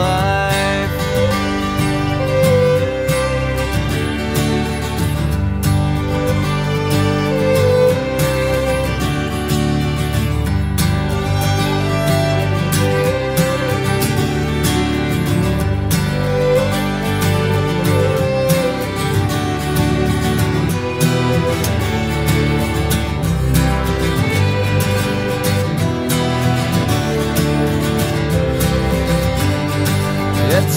life. It's